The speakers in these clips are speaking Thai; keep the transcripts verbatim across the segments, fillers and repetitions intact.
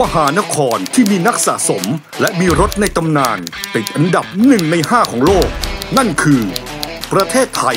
มหานครที่มีนักสะสมและมีรถในตำนานติดอันดับหนึ่งในห้าของโลกนั่นคือประเทศไทย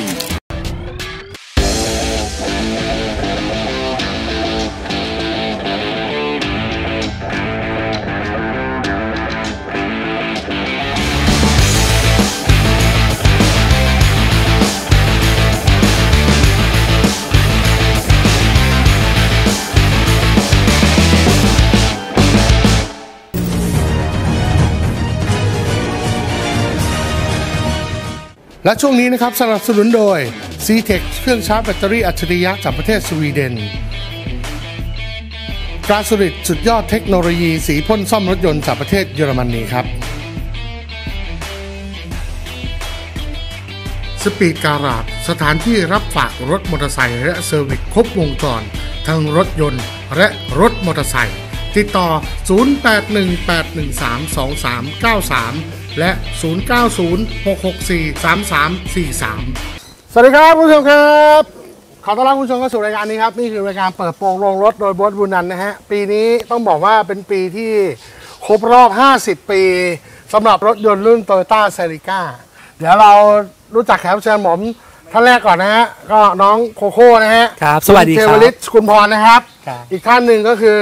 และช่วงนี้นะครับสนับสนุนโดย ซี เทค เครื่องชาร์จแบตเตอรี่อัจฉริยะจากประเทศสวีเดนตราสุริตสุดยอดเทคโนโลยีสีพ่นซ่อมรถยนต์จากประเทศเยอรมนีครับสปีดการาจสถานที่รับฝากรถมอเตอร์ไซค์และเซอร์วิสครบวงจรทั้งรถยนต์และรถมอเตอร์ไซค์ติดต่อ ศูนย์ แปด หนึ่ง แปด หนึ่ง สาม สอง สาม เก้า สามและ ศูนย์ เก้า ศูนย์ หก หก สี่ สาม สาม สี่ สาม สวัสดีครับคุณผู้ชมครับขอต้อนรับคุณผู้ชมเข้าสู่รายการนี้ครับนี่คือรายการเปิดโปงโรงรถโดยโบ๊ทบุญนันท์นะฮะปีนี้ต้องบอกว่าเป็นปีที่ครบรอบห้าสิบปีสำหรับรถยนต์รุ่น Toyota Celica เดี๋ยวเรารู้จักแขกรับเชิญผมท่านแรกก่อนนะฮะก็น้องโคโค่นะฮะครับสวัสดีครับเจวลิตคุณพรนะครับอีกท่านหนึ่งก็คือ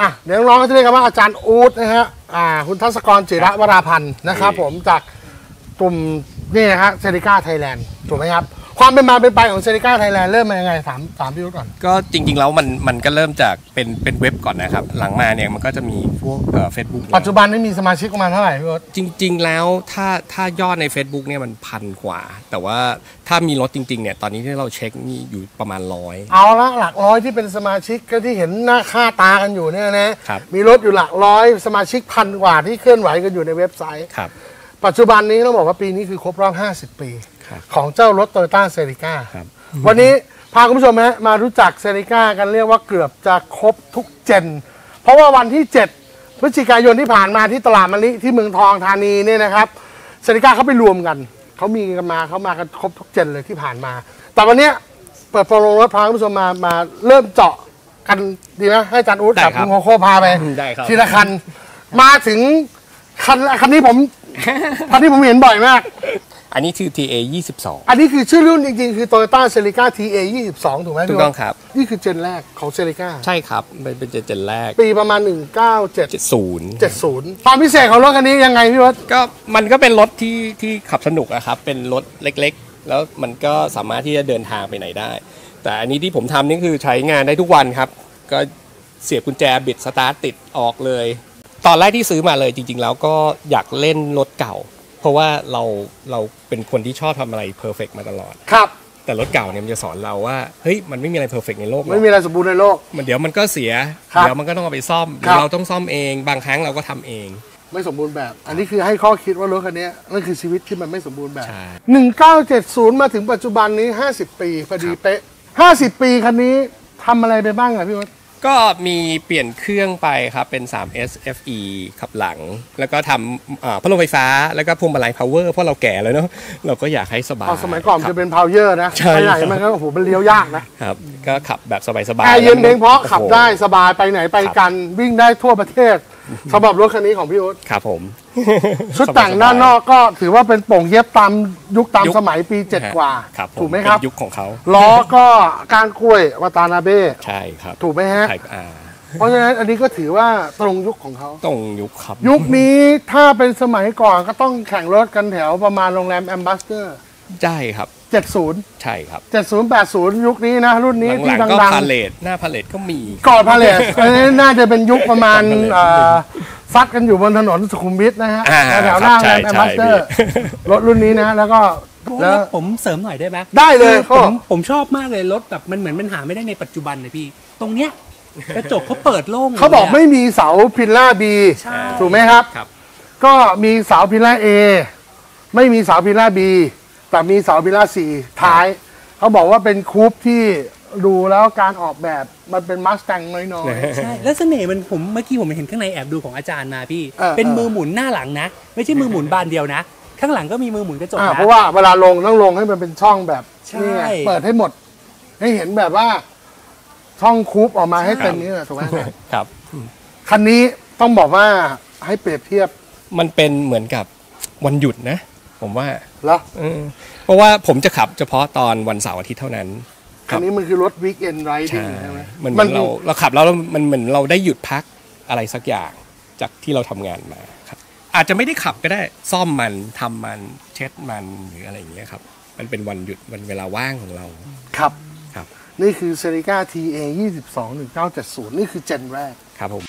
อ่ะเดี๋ยวน้องก็จะเรียกกันว่าอาจารย์อู๊ดนะฮะอ่าคุณทัศกรจิระวราพันธ์นะครับผมจากกลุ่มนี่นะครับเซลิก้าไทยแลนด์ถูกไหมครับความเป็นมาเป็นไปของเซลิก้าไทยแลนด์เริ่มมายังไงถามถามพี่อู๊ดก่อนก็จริงๆแล้วมันมันก็เริ่มจากเป็นเป็นเว็บก่อนนะครับหลังมาเนี่ยมันก็จะมีพวกเอ่อเฟซบุ๊กปัจจุบันนี้มีสมาชิกประมาณเท่าไหร่พี่อู๊ดจริงๆแล้วถ้าถ้ายอดใน Facebook เนี่ยมันพันกว่าแต่ว่าถ้ามีรถจริงๆเนี่ยตอนนี้ที่เราเช็คมีอยู่ประมาณร้อยเอาละหลักร้อยที่เป็นสมาชิกก็ที่เห็นหน้าค่าตากันอยู่เนี่ยนะมีรถอยู่หลักร้อยสมาชิกพันกว่าที่เคลื่อนไหวกันอยู่ในเว็บไซต์ครับปัจจุบันนี้ต้องบอกว่าปีนี้คือครบรอบห้าสิบปีของเจ้ารถ Toyota Celica ครับวันนี้พาคุณผู้ชมฮะมารู้จัก Celica กันเรียกว่าเกือบจะครบทุกเจนเพราะว่าวันที่เจ็ดพฤศจิกายนที่ผ่านมาที่ตลาดมะลิที่เมืองทองธานีเนี่ยนะครับ Celica เขาไปรวมกันเขามีกันมาเขามากันครบทุกเจนเลยที่ผ่านมาแต่วันนี้เปิดโปรโมทพาคุณผู้ชมมามาเริ่มเจาะกันดีนะให้อาจารย์อู๊ดกับคุณโคโค่พาไปทีละคันมาถึงคันคันนี้ผมคันนี้ผมเห็นบ่อยมากอันนี้คือ ที เอ ยี่สิบสอง อันนี้คือชื่อรุ่นจริงๆคือ Toyota Celica ที เอ ยี่สิบสอง ถูกไหมถูกต้องครับนี่คือเจนแรกของ Celica ใช่ครับเป็นเจนเจนแรกปีประมาณหนึ่งเก้าเจ็ดศูนย์ เจ็ดสิบความพิเศษของรถคันนี้ยังไงพี่วัดก็มันก็เป็นรถที่ที่ขับสนุกอะครับเป็นรถเล็กๆแล้วมันก็สามารถที่จะเดินทางไปไหนได้แต่อันนี้ที่ผมทำนี่คือใช้งานได้ทุกวันครับก็เสียบกุญแจบิดสตาร์ทติดออกเลยตอนแรกที่ซื้อมาเลยจริงๆแล้วก็อยากเล่นรถเก่าเพราะว่าเราเราเป็นคนที่ชอบทำอะไรเพอร์เฟกต์มาตลอดครับแต่รถเก่าเนี่ยมันจะสอนเราว่าเฮ้ยมันไม่มีอะไรเพอร์เฟกต์ในโลกไม่มีอะไรสมบูรณ์ในโลกมันเดี๋ยวมันก็เสียเดี๋ยวมันก็ต้องเอาไปซ่อมเราต้องซ่อมเองบางครั้งเราก็ทำเองไม่สมบูรณ์แบบอันนี้คือให้ข้อคิดว่ารถคันนี้นั่นคือชีวิตที่มันไม่สมบูรณ์แบบหนึ่งเก้าเจ็ดศูนย์มาถึงปัจจุบันนี้ห้าสิบปีพอดีเป๊ะห้าสิบปีคันนี้ทำอะไรไปบ้างครับพี่วัดก็มีเปลี่ยนเครื่องไปครับเป็น สาม เอส เอฟ อี ขับหลังแล้วก็ทำพัดลมไฟฟ้าแล้วก็พวงมาลัย power เพราะเราแก่แล้วเนาะเราก็อยากให้สบายสมัยก่อนจะเป็น power นะใช่ไหมมันก็โอ้โหมันเลี้ยวยากนะครับก็ขับแบบสบายๆแอร์เย็นเพียงเพราะขับได้สบายไปไหนไปกันวิ่งได้ทั่วประเทศสำหรับรถคันนี้ของพี่อู๊ดครับผมชุดแต่งด้านนอกก็ถือว่าเป็นโป่งเย็บตามยุคตามสมัยปีเจ็ดกว่าถูกไหมครับยุคของเขาล้อก็ก้านกล้วยวัตานาเบ้ใช่ครับถูกไหมฮะเพราะฉะนั้นอันนี้ก็ถือว่าตรงยุคของเขาตรงยุคครับยุคนี้ถ้าเป็นสมัยก่อนก็ต้องแข่งรถกันแถวประมาณโรงแรมแอมบาสเดอร์ใช่ครับเจ็ดสิบใช่ครับเจ็ดสิบ แปดสิบยุคนี้นะรุ่นนี้ที่ดังๆก็พาเลทหน้าพาเลทก็มีก่อนพาเลทน่าจะเป็นยุคประมาณซัดกันอยู่บนถนนสุขุมวิทนะฮะแถวหน้าแอมบัสเตอร์รถรุ่นนี้นะแล้วก็แล้วผมเสริมหน่อยได้ไหมได้เลยผมผมชอบมากเลยรถแบบมันเหมือนมันหาไม่ได้ในปัจจุบันเลยพี่ตรงเนี้ยกระจกเขาเปิดโล่งเขาบอกไม่มีเสาพิลล่าบีถูกไหมครับก็มีเสาพิลล่าเอไม่มีเสาพิลล่าบีแต่มีเสาพิลล่าสี่ท้ายเขาบอกว่าเป็นคูปที่ดูแล้วการออกแบบมันเป็นมัสแตงน้อยๆใช่แล้วเสน่ห์มันผมเมื่อกี้ผมเห็นข้างในแอบดูของอาจารย์มาพี่เป็นมือหมุนหน้าหลังนะไม่ใช่มือหมุนบานเดียวนะข้างหลังก็มีมือหมุนกระจกนะเพราะว่าเวลาลงต้องลงให้มันเป็นช่องแบบนี่เปิดให้หมดให้เห็นแบบว่าช่องคูปออกมาให้เต็มนี่ถูกไหมครับ คันนี้ต้องบอกว่าให้เปรียบเทียบมันเป็นเหมือนกับวันหยุดนะผมว่าแล้วเพราะว่าผมจะขับเฉพาะตอนวันเสาร์อาทิตย์เท่านั้นคันนี้มันคือรถวีคเอนด์ไรด์ใช่ไหมมันมันเราเราขับแล้วมันเหมือนเราได้หยุดพักอะไรสักอย่างจากที่เราทำงานมาครับอาจจะไม่ได้ขับก็ได้ซ่อมมันทำมันเช็ดมันหรืออะไรอย่างเงี้ยครับมันเป็นวันหยุดวันเวลาว่างของเราครับครับนี่คือ Celica ที เอ ยี่สิบสอง หนึ่งเก้าเจ็ดศูนย์นี่คือเจนแรกครับผม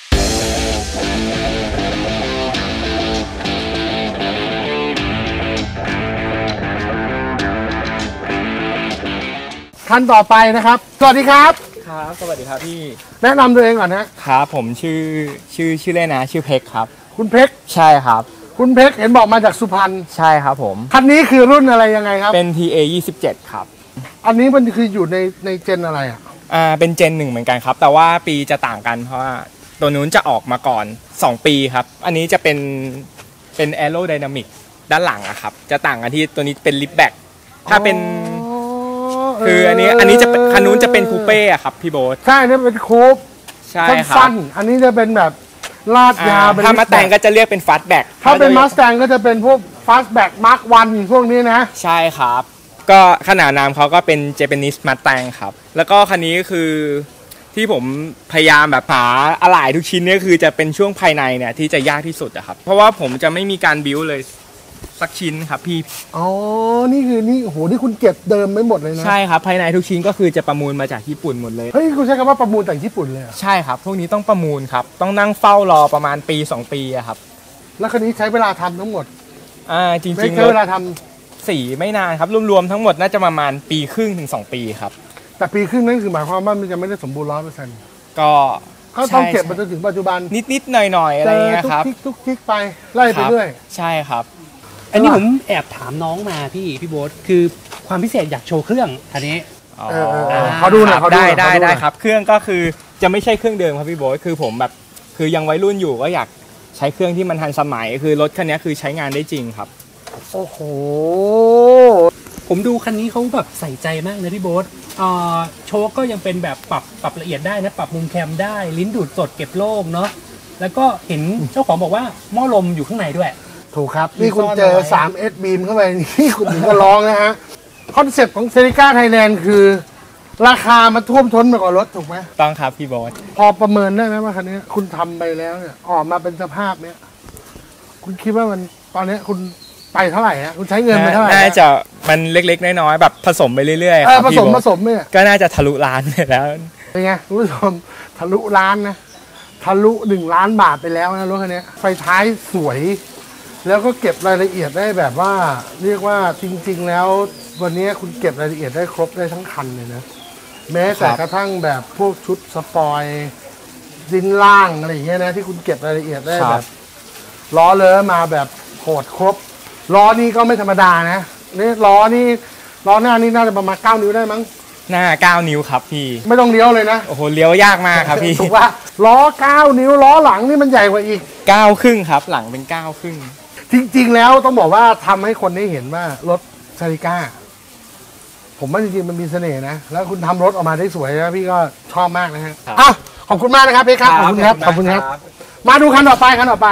ท่านต่อไปนะครับสวัสดีครับครับสวัสดีครับพี่แนะนำตัวเองก่อนนะครับผมชื่อชื่อชื่อเล่นนะชื่อเพชรครับคุณเพชรใช่ครับคุณเพชรเห็นบอกมาจากสุพรรณใช่ครับผมคันนี้คือรุ่นอะไรยังไงครับเป็น ที เอ ยี่สิบเจ็ด ครับอันนี้มันคืออยู่ในในเจนอะไรอ่ะอ่าเป็นเจนหนึ่งเหมือนกันครับแต่ว่าปีจะต่างกันเพราะว่าตัวนู้นจะออกมาก่อนสองปีครับอันนี้จะเป็นเป็น Arrow Dynamic ด้านหลังอะครับจะต่างกันที่ตัวนี้เป็น ลิฟต์แบ็คถ้าเป็นคืออันนี้อันนี้จะคันนู้นจะเป็นคูเป้อะครับพี่โบ๊ทใช่นี่เป็นคูปใช่ครับสั้นอันนี้จะเป็นแบบลาดยาวถ้ามาแต่งก็จะเรียกเป็นฟาสแบ็คถ้าเป็นมาสแตงก็จะเป็นพวกฟาสแบ็คมาร์ควันพวกนี้นะใช่ครับก็ขนาดนามเขาก็เป็นเจแปนิสมาสแตงครับแล้วก็คันนี้คือที่ผมพยายามแบบหาอะไหล่ทุกชิ้นเนี่ยคือจะเป็นช่วงภายในเนี่ยที่จะยากที่สุดอะครับเพราะว่าผมจะไม่มีการบิ้วเลยสักชิ้นครับพี่อ๋อนี่คือนี่โหนี่คุณเก็บเดิมไม่หมดเลยนะใช่ครับภายในทุกชิ้นก็คือจะประมูลมาจากญี่ปุ่นหมดเลยเฮ้ยคุณใช้คำว่าประมูลจากญี่ปุ่นเลยใช่ครับพวกนี้ต้องประมูลครับต้องนั่งเฝ้ารอประมาณปีสองปีอะครับแล้วคันนี้ใช้เวลาทำทั้งหมดอ่าจริงๆใช้เวลาทำสีไม่นานครับรวมๆทั้งหมดน่าจะประมาณปีครึ่งถึงสองปีครับแต่ปีครึ่งนั่นคือหมายความว่ามันจะไม่ได้สมบูรณ์ร้อยเปอร์เซ็นต์ก็เขาต้องเก็บมาจนถึงปัจจุบันนิดๆหน่อยๆอะไรเงี้ยครับทุกๆทิกไปไล่ไปเรื่อยใช่ครับอันนี้ผมแอบถามน้องมาพี่พี่โบ๊ทคือความพิเศษอยากโชว์เครื่องอันนี้เขาดูนะเขาได้ได้ได้ครับเครื่องก็คือจะไม่ใช่เครื่องเดิมครับพี่โบ๊ทคือผมแบบคือยังวัยรุ่นอยู่ก็อยากใช้เครื่องที่มันทันสมัยคือรถคันนี้คือใช้งานได้จริงครับโอ้โหผมดูคันนี้เขาแบบใส่ใจมากนะพี่โบ๊ทโชว์ก็ยังเป็นแบบปรับปรับละเอียดได้นะปรับมุมแคมได้ลิ้นดูดสดเก็บโล่งเนาะแล้วก็เห็นเจ้าของบอกว่าหม้อลมอยู่ข้างในด้วยถูกครับนี่คุณเจอ สาม เอส บีมเข้าไปนี่คุณถึงก็ร้องนะฮะคอนเซ็ปต์ของ Celica Thailand คือราคามันท่วมท้นมากกว่ารถถูกไหมต้องครับพี่บอสพอประเมินได้ไหมว่าคันนี้คุณทำไปแล้วเนี่ยออกมาเป็นสภาพเนี้ยคุณคิดว่ามันตอนนี้คุณไปเท่าไหร่ฮะคุณใช้เงินไปเท่าไหร่น่าจะมันเล็กๆน้อยๆแบบผสมไปเรื่อยๆผสมผสมเนี่ยก็น่าจะทะลุล้านไปแล้วเป็นไงคุณผู้ชมทะลุล้านนะทะลุหนึ่งล้านบาทไปแล้วนะรถคันนี้ไฟท้ายสวยแล้วก็เก็บรายละเอียดได้แบบว่าเรียกว่าจริงๆแล้ววันนี้คุณเก็บรายละเอียดได้ครบได้ทั้งคันเลยนะแม้แต่กระทั่งแบบพวกชุดสปอยลิ้นล่างอะไรอย่างเงี้ยนะที่คุณเก็บรายละเอียดได้แบบล้อเลื้อมาแบบโหดครบล้อนี่ก็ไม่ธรรมดานะนี่ล้อนี่ล้อหน้านี่น่าจะประมาณเก้านิ้วได้มั้งหน้าเก้านิ้วครับพี่ไม่ต้องเลี้ยวเลยนะโอ้โหเลี้ยวยากมากครับพี่ถูกป่ะล้อเก้านิ้วล้อหลังนี่มันใหญ่กว่าอีกเก้าครึ่งครับหลังเป็นเก้าครึ่งจริงๆแล้วต้องบอกว่าทำให้คนได้เห็นว่ารถซาริก้าผมว่าจริงๆมันมีเสน่ห์นะแล้วคุณทำรถออกมาได้สวยนะพี่ก็ชอบมากนะฮะอ่ะขอบคุณมากนะครับพี่ครับขอบคุณครับขอบคุณครับมาดูคันต่อไปคันต่อไป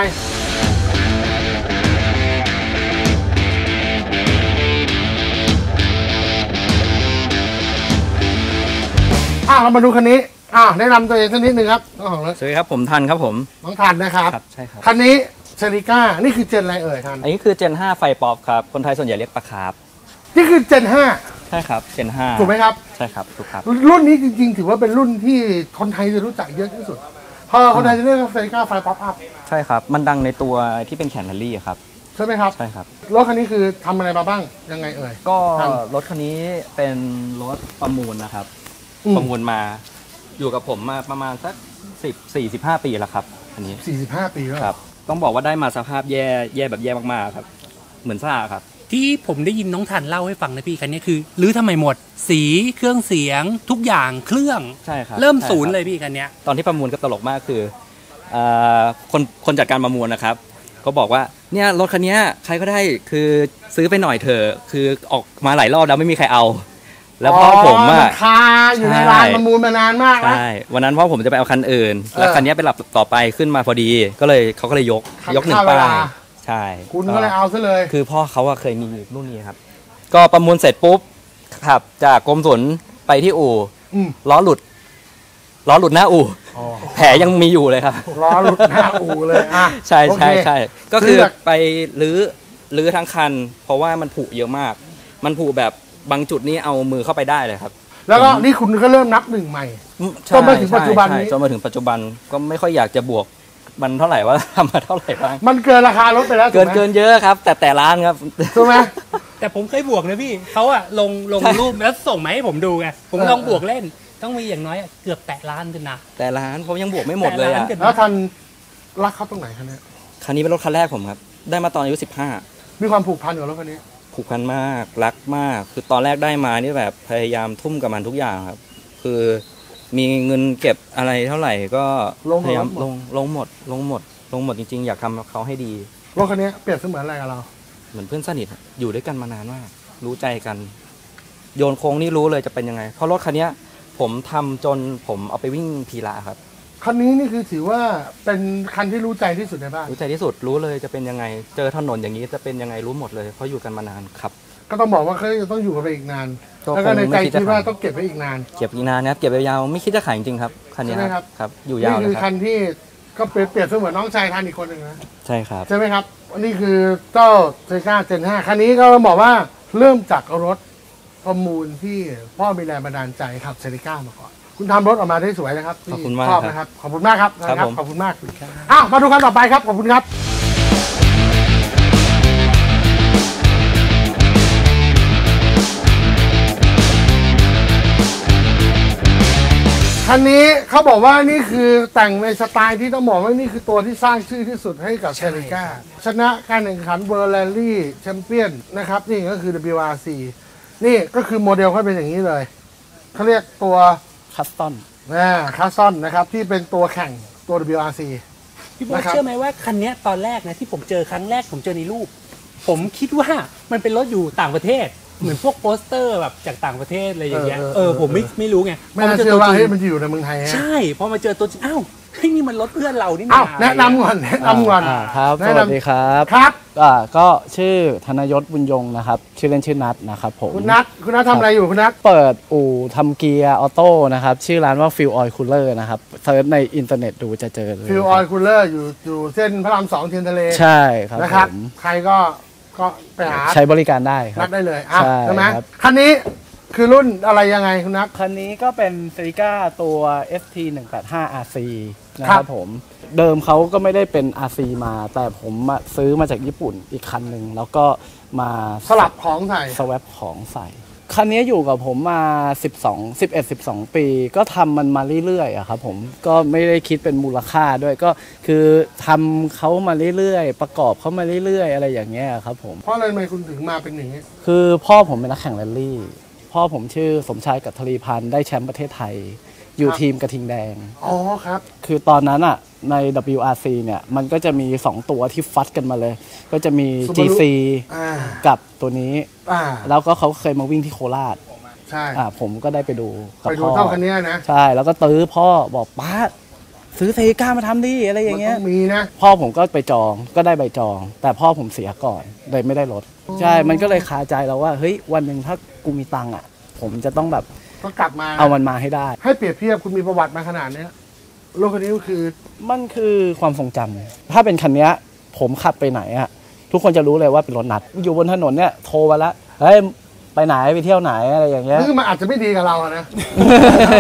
อ่ะเรามาดูคันนี้อ่ะแนะนำตัวเองสักนิดนึงครับน้องของรถสวัสดีครับผมทันครับผมน้องทันนะครับใช่ครับคันนี้เซลิก้านี่คือเจนอะไรเอ่ยครับอันนี้คือเจนห้าไฟป๊อปครับคนไทยส่วนใหญ่เรียกปะครับนี่คือเจนห้าใช่ครับเจนห้าถูกไหมครับใช่ครับถูกครับรุ่นนี้จริงๆถือว่าเป็นรุ่นที่คนไทยจะรู้จักเยอะที่สุดพอคนไทยจะเรียกเซลิก้าไฟป๊อปอัพใช่ครับมันดังในตัวที่เป็นแขนแรลลี่ครับใช่ไหมครับใช่ครับรถคันนี้คือทำอะไรมาบ้างยังไงเอ่ยก็รถคันนี้เป็นรถประมูลนะครับประมูลมาอยู่กับผมมาประมาณสักสิบสี่สิบห้าปีแล้วครับอันนี้สี่สิบห้าปีแล้วครับต้องบอกว่าได้มาสภาพแย่แย่แบบแย่มากๆครับเหมือนซ่าครับที่ผมได้ยินน้องทันเล่าให้ฟังนะพี่คันนี้คือรื้อทำไมหมดสีเครื่องเสียงทุกอย่างเครื่องใช่ครับเริ่มศูนย์เลยพี่คันนี้ตอนที่ประมูลก็ตลกมากคือคนคนจัดการประมูลนะครับก็บอกว่าเนี่ยรถคันนี้ใครก็ได้คือซื้อไปหน่อยเถอะคือออกมาหลายรอบแล้วไม่มีใครเอา แล้วพ่อผมอ่ะคาอยู่ในร้านประมูลมานานมากนะใช่วันนั้นพ่อผมจะไปเอาคันอื่นแล้วคันนี้ไปหลับต่อไปขึ้นมาพอดีก็เลยเขาก็เลยยกยกหนึ่งป้ายใช่คุณก็เลยเอาซะเลยคือพ่อเขาเคยมีรุ่นนี้ครับก็ประมูลเสร็จปุ๊บขับจากกรมศุลไปที่อู่ล้อหลุดล้อหลุดหน้าอู่แผลยังมีอยู่เลยครับล้อหลุดหน้าอู่เลยอ่ะใช่ใช่ใช่ก็คือไปรื้อรื้อทั้งคันเพราะว่ามันผุเยอะมากมันผุแบบบางจุดนี้เอามือเข้าไปได้เลยครับแล้วก็นี่คุณก็เริ่มนับหนึ่งใหม่จนมาถึงปัจจุบันนี้จนมาถึงปัจจุบันก็ไม่ค่อยอยากจะบวกมันเท่าไหร่ว่าทำมาเท่าไหร่บ้างมันเกินราคารถไปแล้วเกินเกินเยอะครับแต่แต่ร้านครับถูกไหมแต่ผมเคยบวกนะพี่เขาอะลงลงรูปแล้วส่งมาให้ผมดูไงผมลองบวกเล่นต้องมีอย่างน้อยเกือบแตะล้านกันนะแต่ล้านผมยังบวกไม่หมดเลยอะแล้วทันรักเขาตรงไหนคะเนี่ยคันนี้เป็นรถคันแรกผมครับได้มาตอนอายุสิบห้ามีความผูกพันกับรถคันนี้ผูกพันมากรักมากคือตอนแรกได้มานี่แบบพยายามทุ่มกับมันทุกอย่างครับคือมีเงินเก็บอะไรเท่าไหร่ก็พยายามลงลงหมดลงหมดลงหมดจริงๆอยากทำเขาให้ดีรถคันนี้เปรียบเสมือนอะไรกับเราเหมือนเพื่อนสนิทอยู่ด้วยกันมานานมากรู้ใจกันโยนโค้งนี่รู้เลยจะเป็นยังไงเพราะรถคันนี้ผมทำจนผมเอาไปวิ่งพีระครับคันนี้นี่คือถือว่าเป็นคันที่รู้ใจที่สุดในบ้านรู้ใจที่สุดรู้เลยจะเป็นยังไงเจอถนนอย่างนี้จะเป็นยังไงรู้หมดเลยเพราะอยู่กันมานานครับก็ต้องบอกว่าเขาจะต้องอยู่กันไปอีกนานแล้วก็ในใจคิดว่าต้องเก็บไว้อีกนานเก็บอีกนานนะครับเก็บยาวไม่คิดจะขายจริงๆครับคันนี้ครับครับอยู่ยาวนี่คือคันที่ก็เปรียบเสมือนน้องชายท่านอีกคนหนึ่งนะใช่ครับใช่ไหมครับนี่คือเจ้าCelica เจนห้าคันนี้ก็บอกว่าเริ่มจากรถประมูลที่พ่อมีแรงบันดาลใจขับCelicaมาก่อนคุณทำรถออกมาได้สวยนะครับขอบคุณมากครับขอบคุณมากครับขอบคุณมากอ้าวมาดูคันต่อไปครับขอบคุณครับคันนี้เขาบอกว่านี่คือแต่งในสไตล์ที่ต้องบอกว่านี่คือตัวที่สร้างชื่อที่สุดให้กับCelicaชนะการแข่งขันเวอร์แรลลี่แชมเปี้ยนนะครับนี่ก็คือ ดับเบิลยู อาร์ ซี นี่ก็คือโมเดลเขาเป็นอย่างนี้เลยเขาเรียกตัวคัสตอนนะคัสตอนนะครับที่เป็นตัวแข่งตัว ดับเบิลยู อาร์ ซี พี่โบ๊ทเชื่อไหมว่าคันนี้ตอนแรกนะที่ผมเจอครั้งแรกผมเจอในรูปผมคิดว่ามันเป็นรถอยู่ต่างประเทศเหมือนพวกโปสเตอร์แบบจากต่างประเทศอะไรอย่างเงี้ยเออผมไม่ไม่รู้ไงไม่น่าเชื่อว่าเฮ้ยมันอยู่ในเมืองไทยใช่พอมาเจอตัวจริงอ้าวที่นี่มันรถเพื่อนเรานี่นะแนะนำก่อนแนะนำก่อนครับสวัสดีครับครับอ่าก็ชื่อธนยศบุญยงนะครับชื่อเล่นชื่อนัทนะครับผมคุณนัทคุณนัททำอะไรอยู่คุณนัทเปิดอู่ทำเกียร์ออโต้นะครับชื่อร้านว่าฟิลออยล์คูลเลอร์นะครับเซิร์ชในอินเทอร์เน็ตดูจะเจอเลยฟิลออยล์คูลเลอร์อยู่อยู่เส้นพระรามสองเทียนทะเลใช่ครับนะครับใครก็ก็ไปหาใช้บริการได้ครับรับได้เลยใช่ไหมคันนี้คือรุ่นอะไรยังไงคุณนักคันนี้ก็เป็น Celica ตัว เอส ที หนึ่งแปดห้า อาร์ ซี นะครับผมเดิมเขาก็ไม่ได้เป็น อาร์ ซี มาแต่ผมซื้อมาจากญี่ปุ่นอีกคันหนึ่งแล้วก็มาสลับของใส่สวับของใส่คันนี้อยู่กับผมมาสิบสอง สิบเอ็ด สิบสองปีก็ทำมันมาเรื่อยๆอะครับผมก็ไม่ได้คิดเป็นมูลค่าด้วยก็คือทำเขามาเรื่อยๆประกอบเขามาเรื่อยๆอะไรอย่างเงี้ยครับผมเพราะอะไรทำไมคุณถึงมาเป็นอย่างนี้คือพ่อผมเป็นนักแข่งแรลลี่พ่อผมชื่อสมชายกัทรีพันธ์ได้แชมป์ประเทศไทยอยู่ทีมกระทิงแดงอ๋อครับคือตอนนั้นอะใน ดับเบิลยู อาร์ ซี เนี่ยมันก็จะมีสองตัวที่ฟัดกันมาเลยก็จะมี จี ซี กับตัวนี้แล้วก็เขาเคยมาวิ่งที่โคราชใช่ผมก็ได้ไปดูกับพ่อไปดูเท่ากันเนี้ยนะใช่แล้วก็ตื้อพ่อบอกป้าซื้อCelicaมาทำดิอะไรอย่างเงี้ยมีนะพ่อผมก็ไปจองก็ได้ใบจองแต่พ่อผมเสียก่อนเลยไม่ได้รถใช่มันก็เลยคาใจเราว่าเฮ้ยวันหนึ่งถ้ากูมีตังค์อ่ะผมจะต้องแบบก็กลับมาเอามันมาให้ได้ให้เปรียบเทียบคุณมีประวัติมาขนาดนี้รถคันนี้ก็คือมันคือความทรงจำถ้าเป็นคันนี้ผมขับไปไหนอะทุกคนจะรู้เลยว่าเป็นรถนัดอยู่บนถนนเนี่ยโทรมาละเฮ้ยไปไหนไปเที่ยวไหนอะไรอย่างเงี้ยคือมันอาจจะไม่ดีกับเราอะนะ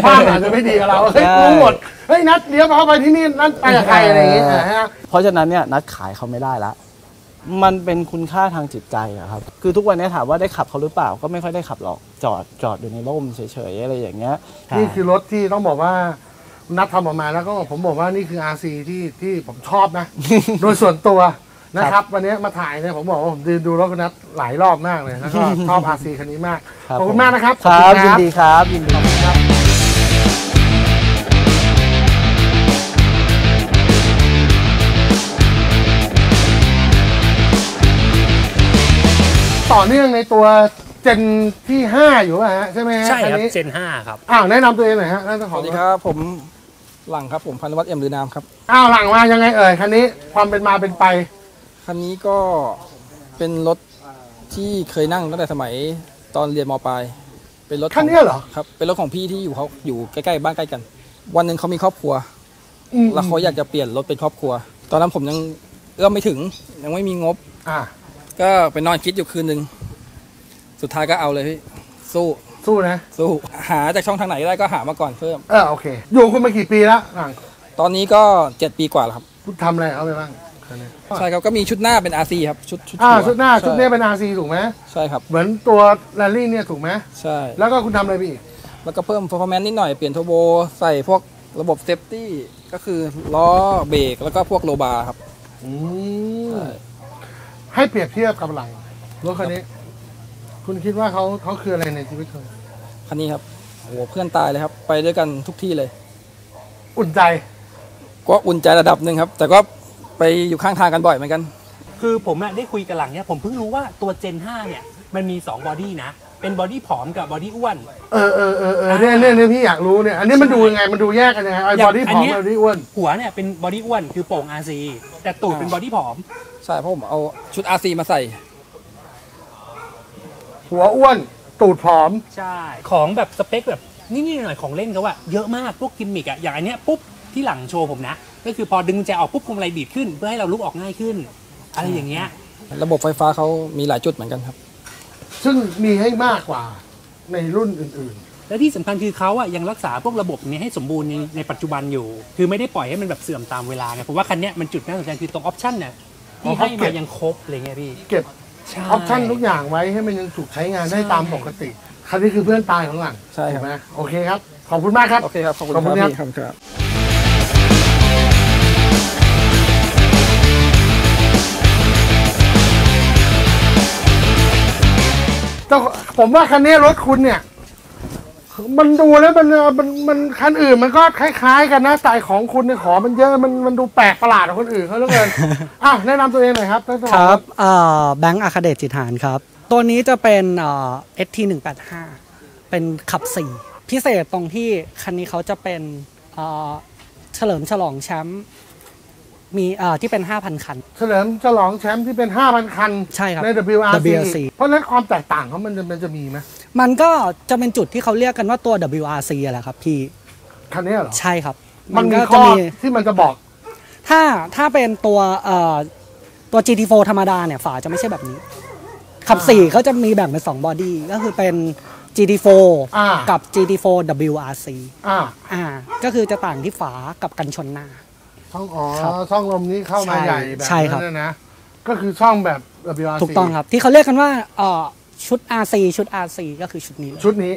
บ้านอาจจะไม่ดีกับเราเฮ้ยรู้หมดเฮ้ยนัดเดี๋ยวเอาไปที่นี่นัดไปกับใครอะไรอย่างเงี้ยเพราะฉะนั้นเนี่ยนัดขายเขาไม่ได้ละมันเป็นคุณค่าทางจิตใจอะครับคือทุกวันนี้ถามว่าได้ขับเขาหรือเปล่าก็ไม่ค่อยได้ขับหรอกจอดจอดอยู่ในร่มเฉยๆอะไรอย่างเงี้ยนี่คือรถที่ต้องบอกว่านัดทำออกมาแล้วก็ผมบอกว่านี่คือ อาร์ ซี ที่ที่ผมชอบนะโดยส่วนตัวนะครับวันนี้มาถ่ายเนี่ยผมบอกว่าผมดูดูรถคุณนัดหลายรอบมากเลยแล้วก็ชอบ อาร์ ซี คันนี้มากขอบคุณมากนะครับครับยินดีครับยินดีครับต่อเนื่องในตัว เจนที่ห้าอยู่ป่ะฮะใช่ไหมใช่ครับเจนห้าครับอ้าวแนะนำตัวเองหน่อยฮะน่าจะขอสวัสดีครับผมหลังครับผมพันวัตรเอ็มหรือนามครับอ้าวหลังมายังไงเอ่ยคันนี้ความเป็นมาเป็นไปคันนี้ก็เป็นรถที่เคยนั่งตั้งแต่สมัยตอนเรียนม.ปลายเป็นรถคันนี้เหรอครับเป็นรถของพี่ที่อยู่เขาอยู่ใกล้ๆบ้านใกล้กันวันหนึ่งเขามีครอบครัวแล้วเขาอยากจะเปลี่ยนรถเป็นครอบครัวตอนนั้นผมยังเอื้อมไม่ถึงยังไม่มีงบอ่าก็ไปนอนคิดอยู่คืนหนึ่งสุดท้ายก็เอาเลยพี่สู้สู้นะสู้หาจากช่องทางไหนได้ก็หามาก่อนเพิ่มเออโอเคอยู่คุณมากี่ปีแล้วตอนนี้ก็เจ็ดปีกว่าแล้วครับคุณทำอะไรเอาไปบ้างใช่ครับก็มีชุดหน้าเป็น อาร์ ซี ครับชุดชุดอ่าชุดหน้าชุดนี้เป็น อาร์ ซี ถูกไหมใช่ครับเหมือนตัวแรลลี่เนี่ยถูกไหมใช่แล้วก็คุณทำอะไรไปอีกแล้วก็เพิ่ม performance นิดหน่อยเปลี่ยนเทอร์โบใส่พวกระบบ safety ก็คือล้อเบรกแล้วก็พวกโลบาร์ครับอืมให้เปรียบเทียบกับหลังรถคันนี้คุณคิดว่าเขาเขาคืออะไรในชีวิตคุณคันนี้ครับโอ้โหเพื่อนตายเลยครับไปด้วยกันทุกที่เลยอุ่นใจก็อุ่นใจระดับหนึ่งครับแต่ก็ไปอยู่ข้างทางกันบ่อยเหมือนกันคือผมเนี่ยได้คุยกับหลังเนี่ยผมเพิ่งรู้ว่าตัวเจนห้าเนี่ยมันมีสองบอดี้นะเป็นบอดี้ผอมกับบอดี้อ้วนเออเออเออเออเนี่ยเนี่ยพี่อยากรู้เนี่ยอันนี้มันดูยังไงมันดูแยกกันยังไงไอ้บอดี้ผอมบอดี้อ้วนหัวเนี่ยเป็นบอดี้อ้วนคือโป่ง อาร์ ซี แต่ตูดเป็นบอดี้ผอมใช่เพราะผมเอาชุด อาร์ ซี มาใส่หัวอ้วนตูดผอมใช่ของแบบสเปคแบบนี่ๆหน่อยของเล่นเขาอะเยอะมากพวกกิมมิกอะอย่างอันเนี้ยปุ๊บที่หลังโชว์ผมนะก็คือพอดึงแจออกปุ๊บคุมอะไรดีดขึ้นเพื่อให้เราลุกออกง่ายขึ้นอะไรอย่างเงี้ยระบบไฟฟ้าเขามีหลายจุดเหมือนกันครับซึ่งมีให้มากกว่าในรุ่นอื่นๆและที่สำคัญคือเขาอะยังรักษาพวกระบบนี้ให้สมบูรณ์ในปัจจุบันอยู่คือไม่ได้ปล่อยให้มันแบบเสื่อมตามเวลาไงผมว่าคันนี้มันจุดน่าสนใจคือตรงออปชั่นเนี่ยที่ให้มายังครบเลยไงพี่เก็บออปชั่นทุกอย่างไว้ให้มันยังถูกใช้งานได้ตามปกติคันนี้คือเพื่อนตายของหลังใช่ไหมโอเคครับขอบคุณมากครับโอเคครับขอบคุณครับผมว่าคันนี้รถคุณเนี่ยมันดูแล้วมันมันมันคันอื่นมันก็คล้ายๆกันนะแต่ของคุณเนี่ยขอมันเยอะมันมันดูแปลกประหลาดกว่าคนอื่นเขาเหลือเกินอ้าวแนะนำตัวเองหน่อยครับครับเอ่อแบงค์อัคเดชจิตหานครับตัวนี้จะเป็นเอ่อ เอส ที หนึ่งแปดห้าเป็นขับสี่พิเศษตรงที่คันนี้เขาจะเป็นเอ่อเฉลิมฉลองแชมป์มีที่เป็น ห้าพัน คันเฉลิมฉลองแชมป์ที่เป็น ห้าพัน คันใช่ครับใน ดับเบิลยู อาร์ ซี เพราะฉะนั้นความแตกต่างเขามันจะมันจะมีไหมมันก็จะเป็นจุดที่เขาเรียกกันว่าตัว ดับเบิลยู อาร์ ซี อะไรครับพี่คันนี้เหรอใช่ครับมันก็จะมีที่มันจะบอกถ้าถ้าเป็นตัวตัว จี ที โฟร์ ธรรมดาเนี่ยฝาจะไม่ใช่แบบนี้ขับสี่เขาจะมีแบ่งเป็นสองบอดี้ก็คือเป็น จี ที โฟร์ กับ จี ที โฟร์ ดับเบิลยู อาร์ ซี ก็คือจะต่างที่ฝากับกันชนหน้าช่องอ๋อช่องลมนี้เข้ามาใหญ่แบบนั้นนะก็คือช่องแบบ ดับเบิลยู อาร์ ซี ถูกต้องครับที่เขาเรียกกันว่าชุด อาร์ ซี ชุด อาร์ ซี ก็คือชุดนี้ชุดนี้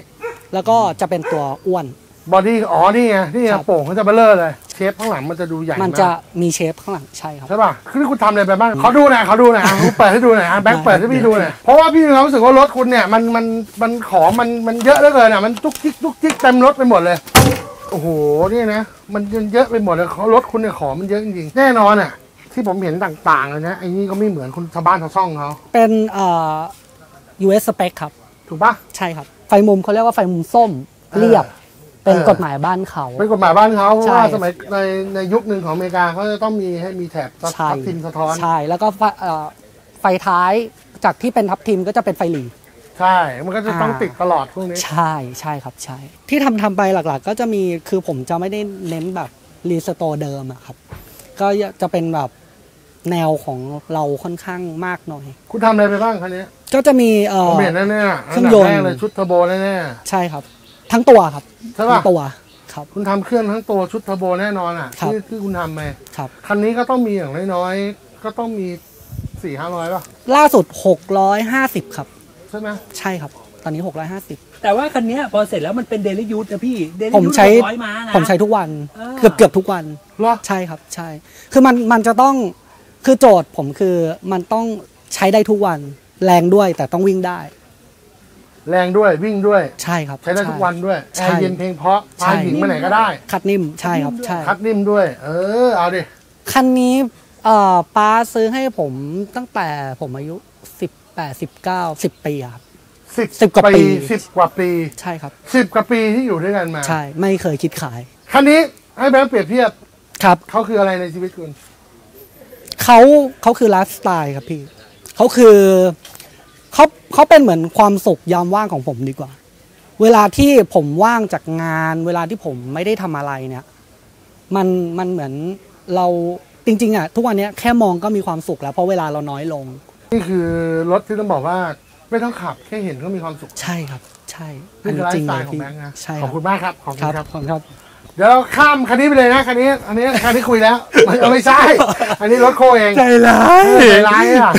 แล้วก็จะเป็นตัวอ้วนบอดี้อ๋อนี่ไงนี่โป่งเขาจะเบลอเลยเชฟข้างหลังมันจะดูใหญ่มันจะมีเชฟข้างหลังใช่ครับใช่ป่ะคือคุณทำอะไรไปบ้างเขาดูหน่อยเขาดูหน่อยเปิดให้ดูหน่อยแบงค์เปิดให้พี่ดูหน่อยเพราะว่าพี่รู้สึกว่ารถคุณเนี่ยมันมันมันของมันมันเยอะเหลือเกินอ่ะมันจุกจิกจุกจิกเต็มรถไปหมดเลยโอ้โหนี่นะมันเยอะไปหมดเลยรถคุณเนี่ยของมันเยอะจริงๆแน่นอนอ่ะที่ผมเห็นต่างๆเลยนะไอ้นี่ก็ไม่เหมือนคนชาวบ้านชาวช่องเขาเป็นเอ่อ ยู เอส spec ครับถูกปะใช่ครับไฟมุมเขาเรียกว่าไฟมุมส้มเรียบเป็นกฎหมายบ้านเขาเป็นกฎหมายบ้านเขาเพราะว่าสมัยในในยุคหนึ่งของอเมริกาเขาจะต้องมีให้มีแถบทับทิมสะท้อนใช่แล้วก็เอ่อไฟท้ายจากที่เป็นทับทิมก็จะเป็นไฟหลีใช่มันก็จะต้องติดตลอดพวกนี้ใช่ใช่ครับใช่ที่ทำทำไปหลักๆก็จะมีคือผมจะไม่ได้เน้นแบบรีสโตร์เดิมอะครับก็จะเป็นแบบแนวของเราค่อนข้างมากหน่อยคุณทำอะไรไปบ้างคันนี้ก็จะมีเอ่อเปลี่ยนแน่ๆเครื่องยนต์เลยชุดเทอร์โบแน่ๆใช่ครับทั้งตัวครับทั้งตัวครับคุณทำเครื่องทั้งตัวชุดเทอร์โบแน่นอนอะที่ที่คุณทำไปครับคันนี้ก็ต้องมีอย่างน้อยๆก็ต้องมีสี่ห้าร้อยป่ะล่าสุดหกร้อยห้าสิบครับใช่ไหมใช่ครับตอนนี้หกร้อยห้าสิบแต่ว่าคันนี้พอเสร็จแล้วมันเป็นเดลิยูสนะพี่เดลิยูสร้อยม้านะผมใช้ทุกวันเกือบเกือบทุกวันใช่ครับใช่คือมันมันจะต้องคือโจทย์ผมคือมันต้องใช้ได้ทุกวันแรงด้วยแต่ต้องวิ่งได้แรงด้วยวิ่งด้วยใช่ครับใช้ได้ทุกวันด้วยแอร์เย็นเพลงเพราะพาหญิงมาไหนก็ได้คัดนิ่มใช่ครับใช่คัดนิ่มด้วยเออเอาดิคันนี้เอ่อป้าซื้อให้ผมตั้งแต่ผมอายุสิบแปดสิบเก้าสิบปีครับ สิบกว่าปีสิบกว่าปีใช่ครับสิบกว่าปีที่อยู่ด้วยกันมาใช่ไม่เคยคิดขายคันนี้ให้แบงค์เปรียบเทียบครับเขาคืออะไรในชีวิตคุณเขาเขาคือไลฟ์สไตล์ครับพี่เขาคือเขาเขาเป็นเหมือนความสุขยามว่างของผมดีกว่าเวลาที่ผมว่างจากงานเวลาที่ผมไม่ได้ทำอะไรเนี่ยมันมันเหมือนเราจริงๆอ่ะทุกวันนี้แค่มองก็มีความสุขแล้วเพราะเวลาเราน้อยลงนี่คือรถที่ต้องบอกว่าไม่ต้องขับแค่เห็นก็มีความสุขใช่ครับใช่นี่คือไลฟ์สไตล์ของแบงค์นะขอบคุณมากครับขอบคุณครับขอบคุณครับเดี๋ยวเราข้ามคันนี้ไปเลยนะคันนี้อันนี้คันที่คุยแล้วไม่ใช่อันนี้รถโคเองใจร้ายใจร้ายอ่ะ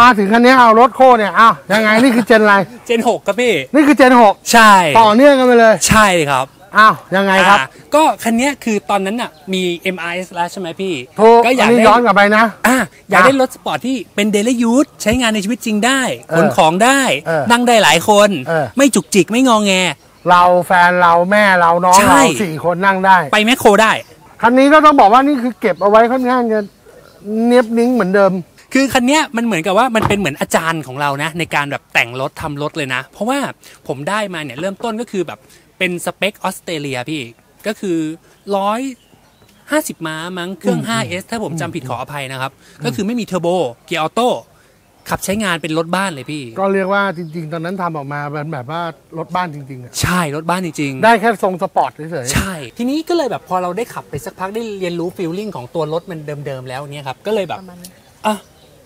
มาถึงคันนี้เอารถโคเนี่ยอ้าวยังไงนี่คือเจนอะไรเจนหกครับพี่นี่คือเจนหกใช่ต่อเนื่องกันไปเลยใช่ครับอ้าวยังไงครับก็คันนี้คือตอนนั้นน่ะมี เอ็ม ไอ เอส แล้วใช่ไหมพี่ก็อยากได้ย้อนกลับไปนะอ่ะอยากได้รถสปอร์ตที่เป็นเดลี่ยูสใช้งานในชีวิตจริงได้ขนของได้นั่งได้หลายคนไม่จุกจิกไม่งอแงเราแฟนเราแม่เราน้องเราสี่คนนั่งได้ไปแมคโครได้คันนี้ก็ต้องบอกว่านี่คือเก็บเอาไว้ค่อนข้างจะเนียบนิ้งเหมือนเดิมคือคันนี้มันเหมือนกับว่ามันเป็นเหมือนอาจารย์ของเรานะในการแบบแต่งรถทำรถเลยนะเพราะว่าผมได้มาเนี่ยเริ่มต้นก็คือแบบเป็นสเปคออสเตรเลียพี่ก็คือหนึ่งร้อยห้าสิบม้ามั้งเครื่อง ห้า เอส ถ้าผมจำผิดขออภัยนะครับก็คือไม่มีเทอร์โบเกียร์ออโต้ขับใช้งานเป็นรถบ้านเลยพี่ก็เรียกว่าจริงๆตอนนั้นทำออกมาเป็นแบบว่ารถบ้านจริงๆอ่ะใช่รถบ้านจริงๆได้แค่ทรงสปอร์ตเฉยๆใช่ทีนี้ก็เลยแบบพอเราได้ขับไปสักพักได้เรียนรู้ฟีลลิ่งของตัวรถมันเดิมๆแล้วเนี่ยครับก็เลยแบบอ่ะ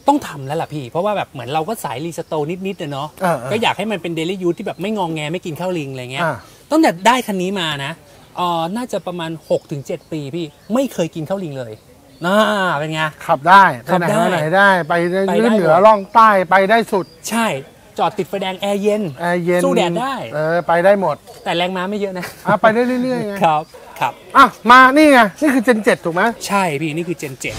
ต้องทำแล้วล่ะพี่เพราะว่าแบบเหมือนเราก็สายรีสโตนิดนิดเนาะก็อยากให้มันเป็นเดลี่ยูสที่แบบไม่งองแงไม่กินข้าวลิงอะไรเงี้ยตั้งแต่ได้คันนี้มานะอ๋อน่าจะประมาณ หกถึงเจ็ด ปีพี่ไม่เคยกินข้าวลิงเลยน่าเป็นไงขับได้ขับได้ไหนได้ไปได้เหนือล่องใต้ไปได้สุดใช่จอดติดไฟแดงแอร์เย็นแอร์เย็นสู้แดดได้เออไปได้หมดแต่แรงม้าไม่เยอะนะอ่ะไปได้เรื่อยๆไงครับครับอ่ะมานี่ไงนี่คือเจนเจ็ดถูกไหมใช่พี่นี่คือเจนเจ็ด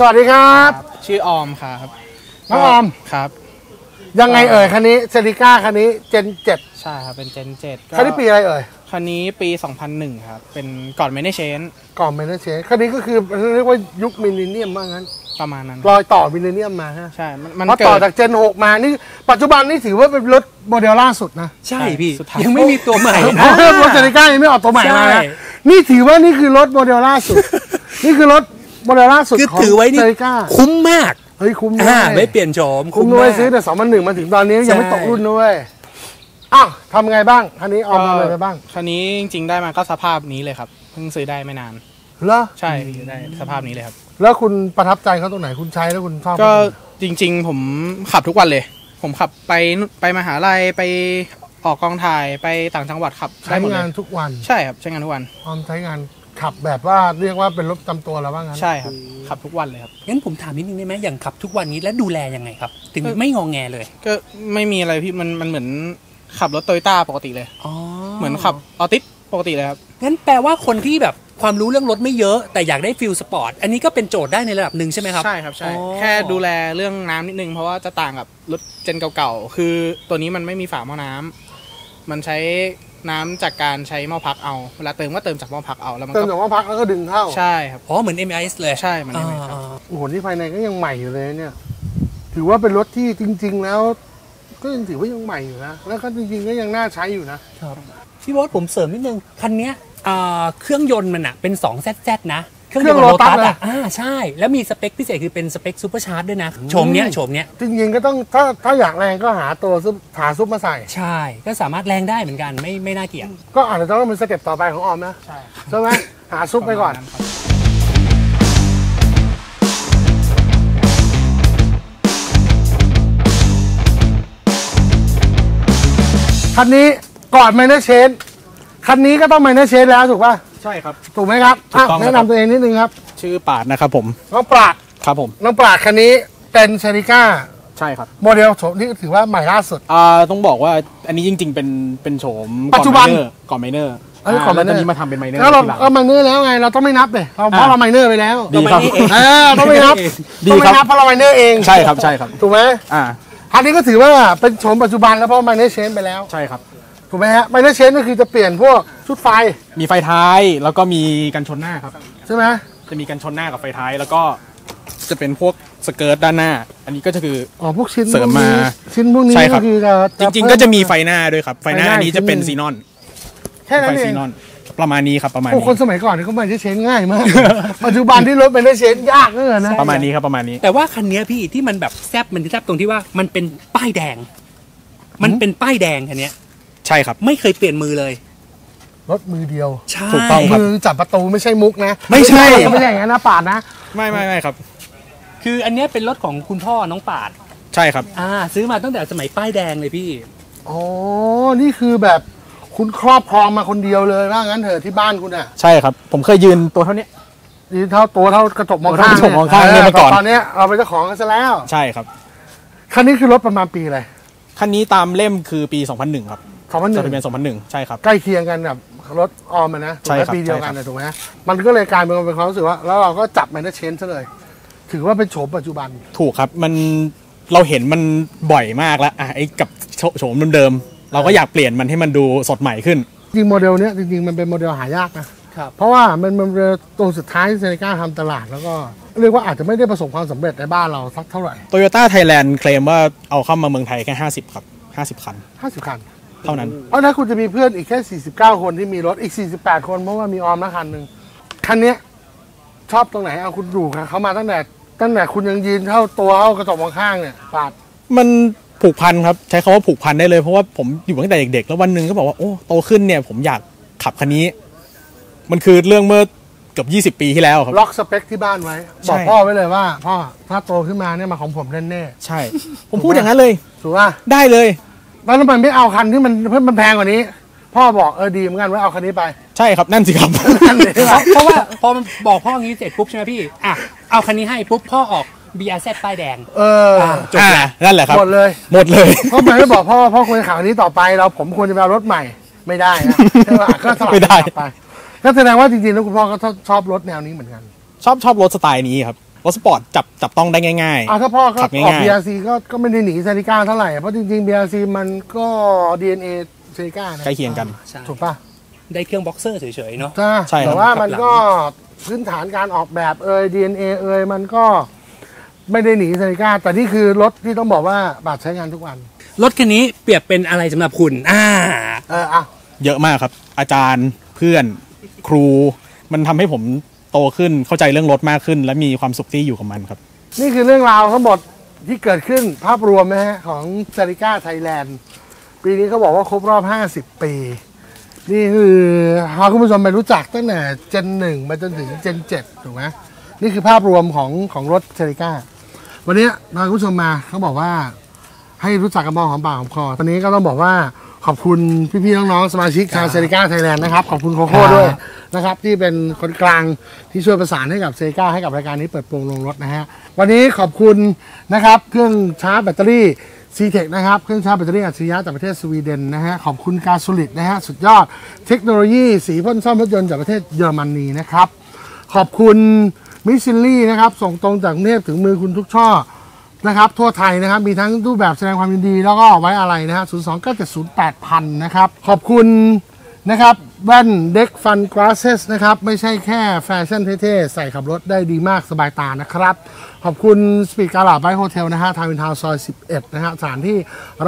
สวัสดีครับชื่อออมครับน้องออมครับยังไงเอ่ยคันนี้เซลิก้าคันนี้เจนเจ็ดใช่ครับเป็นเจนเจ็ดคันนี้ปีอะไรเอ่ยคันนี้ปีสองพันหนึ่งครับเป็นก่อนเมเนเชนก่อนเมเนเชนคันนี้ก็คือเรียกว่ายุคมิลเลนเนียมว่างั้นประมาณนั้นรอยต่อมิลเลนเนียมมาฮะใช่มันต่อจากเจนหกมานี่ปัจจุบันนี่ถือว่าเป็นรถโมเดลล่าสุดนะใช่พี่ยังไม่มีตัวใหม่เพราะรถเซลิก้ายังไม่ออกตัวใหม่มานี่ถือว่านี่คือรถโมเดลล่าสุดนี่คือรถโมเดลล่าสุดของเซลิก้าคุ้มมากเฮ้ยคุ้มมากไม่เปลี่ยนโฉมคุ้มด้วยซื้อแต่สองพันหนึ่งมาถึงตอนนี้ยังไม่ตกรุ่นด้วยอ้าวทำไงบ้างคันนี้ออมทำอะไรไปบ้างคันนี้จริงๆได้มาก็สภาพนี้เลยครับเพิ่งซื้อได้ไม่นานเหรอใช่ได้สภาพนี้เลยครับแล้วคุณประทับใจเขาตรงไหนคุณใช้แล้วคุณชอบก็จริงๆผมขับทุกวันเลยผมขับไปไปมหาลัยไปออกกองถ่ายไปต่างจังหวัดขับใช้งานทุกวันใช่ครับใช้งานทุกวันออมใช้งานขับแบบว่าเรียกว่าเป็นรถจำตัวแล้วบ้างงั้นใช่ครับขับทุกวันเลยครับงั้นผมถามนิดนึงได้ไหมอย่างขับทุกวันนี้แล้วดูแลยังไงครับถึงไม่งอแงเลยก็ไม่มีอะไรพี่มันมันเหมือนขับรถโตโยต้าปกติเลยอ๋อเหมือนขับออติสปกติเลยครับงั้นแปลว่าคนที่แบบความรู้เรื่องรถไม่เยอะแต่อยากได้ฟิลสปอร์ตอันนี้ก็เป็นโจทย์ได้ในระดับหนึ่งใช่ไหมครับใช่ครับใช่แค่ดูแลเรื่องน้ำนิดนึงเพราะว่าจะต่างกับรถเจนเก่าๆคือตัวนี้มันไม่มีฝาหม้อน้ำมันใช้น้ำจากการใช้หม้อพักเอาเวลาเติมก็เติมจากหม้อพักเอาแล้วมันเติมจากหม้อพักแล้วก็ดึงเข้าใช่ครับอ๋อเหมือน เอ็ม ไอ เอส เลยใช่เหมือน เอ็ม ไอ เอส ครับโอ้โหที่ภายในก็ยังใหม่อยู่เลยเนี่ยถือว่าเป็นรถที่จริงๆแล้วก็ยังถือว่ายังใหม่อยู่นะแล้วก็จริงๆก็ยังน่าใช้อยู่นะครับพี่บอสผมเสริมนิดนึงคันนี้เครื่องยนต์มันอะเป็น สอง แซด แซด นะเครื่องยนต์โลตัสอ่าใช่แล้วมีสเปคพิเศษคือเป็นสเปคซูเปอร์ชาร์จด้วยนะโฉมเนี้ยโฉมเนี้ยจริงๆก็ต้องถ้าถ้าอยากแรงก็หาตัวหาซุปมาใส่ใช่ก็สามารถแรงได้เหมือนกันไม่ไม่น่าเกลียดก็อาจจะต้องเป็นสเต็ปต่อไปของออมนะใช่ใช่ไหมหาซุปไปก่อนคันนี้ก่อนไมเนอร์เชนคันนี้ก็ต้องไมเนอร์เชนแล้วถูกป่ะใช่ครับถูกไหมครับแนะนำตัวเองนิดนึงครับชื่อปราดนะครับผมน้องปราดครับผมน้องปราดคันนี้เป็นเซลิก้าใช่ครับโมเดลโฉมที่ถือว่าใหม่ล่าสุดอ่าต้องบอกว่าอันนี้จริงๆเป็นเป็นโฉมปัจจุบันก่อนไมเนอร์ เอ้ยขอไมเนอร์นี้มาทำเป็นไมเนอร์แล้วเราก็ไมเนอร์แล้วไงเราต้องไม่นับเลยเพราะเราไมเนอร์ไปแล้วดีครับเออต้องไม่นับต้องไม่นับเพราะเราไมเนอร์เองใช่ครับใช่ครับถูกไหมอ่าคันนี้ก็ถือว่าเป็นโฉมปัจจุบันแล้วเพราะไมเนอร์เชนไปแล้วใช่ครับถูกไหมฮะไมเนอร์เชนก็คือจะเปลี่ยนพวกชุดไฟมีไฟท้ายแล้วก็มีกันชนหน้าครับใช่ไหมจะมีกันชนหน้ากับไฟท้ายแล้วก็จะเป็นพวกสเกิร์ตด้านหน้าอันนี้ก็จะคืออ๋อพวกชิ้นเสริมมาชิ้นพวกนี้ใช่ครับจริงๆก็จะมีไฟหน้าด้วยครับไฟหน้าอันนี้จะเป็นซีนอนแค่นั้นเองประมาณนี้ครับประมาณนี้คนสมัยก่อนนี่ก็ไม่ได้เช็ดง่ายมากปัจจุบันที่รถไม่ได้เช็ดยากเนอะนะประมาณนี้ครับประมาณนี้แต่ว่าคันนี้พี่ที่มันแบบแซบมันแซบตรงที่ว่ามันเป็นป้ายแดงมันเป็นป้ายแดงคันนี้ใช่ครับไม่เคยเปลี่ยนมือเลยรถมือเดียวถูกต้องครับมือจับประตูไม่ใช่มุกนะไม่ใช่ไม่ใช่อย่างนั้นนะปาดนะไม่ไม่ไม่ครับคืออันนี้เป็นรถของคุณพ่อน้องปาดใช่ครับอ่าซื้อมาตั้งแต่สมัยป้ายแดงเลยพี่อ๋อนี่คือแบบคุณครอบครองมาคนเดียวเลยว่างั้นเถอะที่บ้านคุณอ่ะใช่ครับผมเคยยืนตัวเท่านี้ยืนเท่าตัวเท่ากระจกมองข้างกระจกมองข้างเนี่ยมาก่อนตอนนี้เราเป็นเจ้าของกันซะแล้วใช่ครับคันนี้คือรถประมาณปีอะไรคันนี้ตามเล่มคือปีสองพันหนึ่งครับสองพันหนึ่งจะเป็นสองพันหนึ่งใช่ครับใกล้เคียงกันกับรถออมนะใช่ครับปีเดียวกันเลยถูกไหมมันก็เลยกลายเป็นความรู้สึกว่าแล้วเราก็จับมันได้เชนซะเลยถือว่าเป็นโฉมปัจจุบันถูกครับมันเราเห็นมันบ่อยมากแล้วอ่ะไอ้กับโฉมเดิมๆเราก็อยากเปลี่ยนมันให้มันดูสดใหม่ขึ้นจริงโมเดลเนี้ยจริงๆมันเป็นโมเดลหายากนะเพราะว่ามันมันตัวสุดท้ายที่เซนิก้าทำตลาดแล้วก็เรียกว่าอาจจะไม่ได้ประสบความสำเร็จในบ้านเราสักเท่าไหร่ Toyota Thailand เคลมว่าเอาเข้ามาเมืองไทยแค่ห้าสิบครับห้าสิบคันห้าสิบคันเท่านั้นเพราะนั้นคุณจะมีเพื่อนอีกแค่สี่สิบเก้าคนที่มีรถอีกสี่สิบแปดคนเพราะว่ามีออมละคันหนึ่งคันเนี้ยชอบตรงไหนเอาคุณดูครับเขามาตั้งแต่ตั้งแต่คุณยังยืนเท่าตัวเท่ากระจกมองข้างเนี่ยปาดมันผูกพันครับใช้คำว่าผูกพันได้เลยเพราะว่าผมอยู่ตั้งแต่เด็กๆแล้ววันหนึ่งก็บอกว่าโอ้โตขึ้นเนี่ยผมอยากขับคันนี้มันคือเรื่องเมื่อเกือบยี่สิบปีที่แล้วครับล็อกสเปคที่บ้านไว้บอกพ่อไว้เลยว่าพ่อถ้าโตขึ้นมาเนี่ยมาของผมแน่ๆใช่ผมพูดอย่างนั้นเลยถูกป่ะได้เลยแล้วมันไม่เอาคันที่มันเพิ่มมันแพงกว่านี้พ่อบอกเออดีเหมือนกันว่าเอาคันนี้ไปใช่ครับนั่นสิครับเพราะว่าพอมันบอกพ่ออย่างนี้เสร็จปุ๊บใช่ไหมพี่อ่ะเอาคันนี้ให้ปุ๊บพ่อออก บี อาร์ แซด ป้ายแดงเออจบแล้วนั่นแหละครับหมดเลยหมดเลยเพราะมันไม่บอกพ่อพ่อควรขับคันนี้ต่อไปเราผมควรจะไปเอารถใหม่ไม่ได้นะก็สลับไม่ได้ไปก็แสดงว่าจริงๆแล้วคุณพ่อก็ชอบรถแนวนี้เหมือนกันชอบชอบรถสไตล์นี้ครับรถสปอร์ตจับจับต้องได้ง่ายๆอ่ะถ้าพ่อก็ออก บี อาร์ ซี ก็ก็ไม่ได้หนีเซนิก้าเท่าไหร่เพราะจริงๆ บี อาร์ ซี มันก็ ดี เอ็น เอ เซนิก้าใกล้เคียงกันถูกป่ะได้เครื่องบ็อกเซอร์เฉยๆเนาะใช่แต่ว่ามันก็พื้นฐานการออกแบบเอ่ย ดี เอ็น เอ เอ่ยมันก็ไม่ได้หนีเซนิก้าแต่นี่คือรถที่ต้องบอกว่าบาดใช้งานทุกวันรถคันนี้เปรียบเป็นอะไรสำหรับคุณอ่าเอออ่ะเยอะมากครับอาจารย์เพื่อนครูมันทำให้ผมโตขึ้นเข้าใจเรื่องรถมากขึ้นและมีความสุขที่อยู่กับมันครับนี่คือเรื่องราวทั้งหมดที่เกิดขึ้นภาพรวมนะฮะของ Celica Thailand ปีนี้เขาบอกว่าครบรอบห้าสิบปีนี่คือพาคุณผู้ชมไปรู้จักตั้งแต่เจนหนึ่งมาจนถึงเจนเจ็ดถูกไหมนี่คือภาพรวมของของรถ Celica วันนี้พาคุณผู้ชมมาเขาบอกว่าให้รู้จักกันมองของปากของคอวันนี้ก็ต้องบอกว่าขอบคุณพี่ๆน้องๆสมาชิกทาง Celica Thailand นะครับขอบคุณโคโค่ด้วยนะครับที่เป็นคนกลางที่ช่วยประสานให้กับ Celica ให้กับรายการนี้เปิดโปงลงรถนะฮะวันนี้ขอบคุณนะครับเครื่องชาร์จแบตเตอรี่ซีเทคนะครับเครื่องชาร์จแบตเตอรี่อัจฉริยะจากประเทศสวีเดนนะฮะขอบคุณกาซูลิดนะฮะสุดยอดเทคโนโลยีสีพ่นซ่อมรถยนต์จากประเทศเยอรมนีนะครับขอบคุณมิชซิลลี่นะครับส่งตรงจากกรุงเทพถึงมือคุณทุกช่อนะครับทั่วไทยนะครับมีทั้งรูปแบบแสดงความยินดีแล้วก็ไว้อะไรนะฮะศูนย์ สอง เก้า เจ็ด ศูนย์ แปด พันนะครับขอบคุณนะครับแว่นเด็กฟันกลาสเซสนะครับไม่ใช่แค่แฟชั่นเท่ๆใส่ขับรถได้ดีมากสบายตานะครับขอบคุณสปีดกาลาบไบโฮเทลนะฮะทาวน์อินทาวน์ซอยสิบเอ็ดนะฮะสถานที่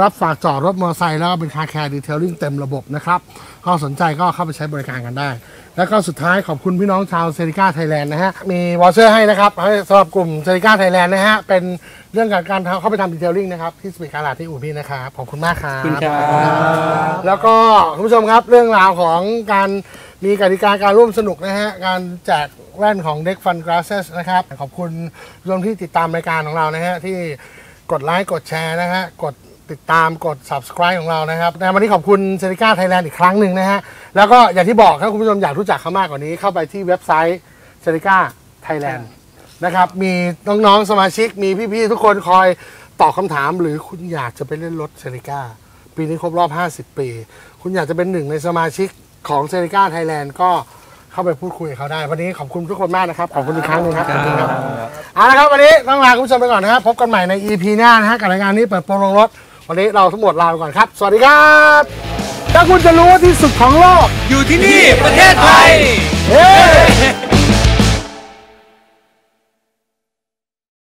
รับฝากจอดรถมอเตอร์ไซค์แล้วก็เป็นคาร์แคร์ดีเทลลิ่งเต็มระบบนะครับก็สนใจก็เข้าไปใช้บริการกันได้แล้วก็สุดท้ายขอบคุณพี่น้องชาว Celica Thailand นะฮะมีวอเชอร์ให้นะครับให้สำหรับกลุ่ม Celica Thailand นะฮะเป็นเรื่องการการเข้าไปทำดีเทลลิ่งนะครับที่สปีดกาลาที่อู่พี่นะครับขอบคุณมากครับแล้วก็คุณผู้ชมครับเรื่องราวของการมีกติกาการร่วมสนุกนะฮะการแจกแว่นของเด็กฟันกราสเซสนะครับขอบคุณรวมที่ติดตามรายการของเรานะฮะที่กดไลค์กดแชร์นะฮะกดติดตามกด ซับสไครบ์ ของเรานะครับในวันนี้ขอบคุณ Celica Thailand อีกครั้งหนึ่งนะฮะแล้วก็อย่างที่บอกถ้าคุณผู้ชมอยากรู้จักเขามากกว่านี้เข้าไปที่เว็บไซต์ Celica Thailand นะครับมีน้องๆสมาชิกมีพี่ๆทุกคนคอยตอบคำถามหรือคุณอยากจะไปเล่นรถ Celica ปีนี้ครบรอบห้าสิบปีคุณอยากจะเป็นหนึ่งในสมาชิก ของ Celica Thailand ก็เข้าไปพูดคุยกับเขาได้วันนี้ขอบคุณทุกคนมากนะครับขอบคุณอีกครั้งนึงครับขอบคุณครับเอาละครับวันนี้ต้องลาคุณผู้ชมไปก่อนนะครับพบกันใหม่ใน อี พี หน้านะฮะกับรายการนี้เปิดโปงลงรถวันนี้เราทั้งหมดลาไปก่อนครับสวัสดีครับถ้าคุณจะรู้ว่าที่สุดของโลกอยู่ที่นี่ประเทศไทย